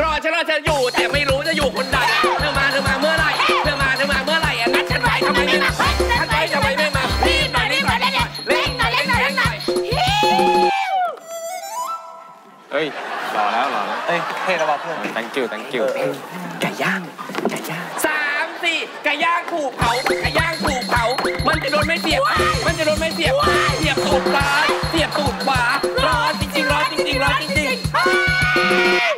รอฉันอยู่แต่ไม่รู้จะอยู่คนใดเธอมาเมื่อไหร่อะนัดฉันไว้ทำไมไม่มาฉันไว้ทำไมไม่มารีบหน่อยเร่งหน่อยเฮ้ยหล่อแล้วเอ้ยเท่แล้วเพื่อน thank youไก่ย่าง3-4 ไก่ย่างถูกเผามันจะโดนไม่เสียบเสียบตูดซ้ายเสียบตูดขวารอจริงๆ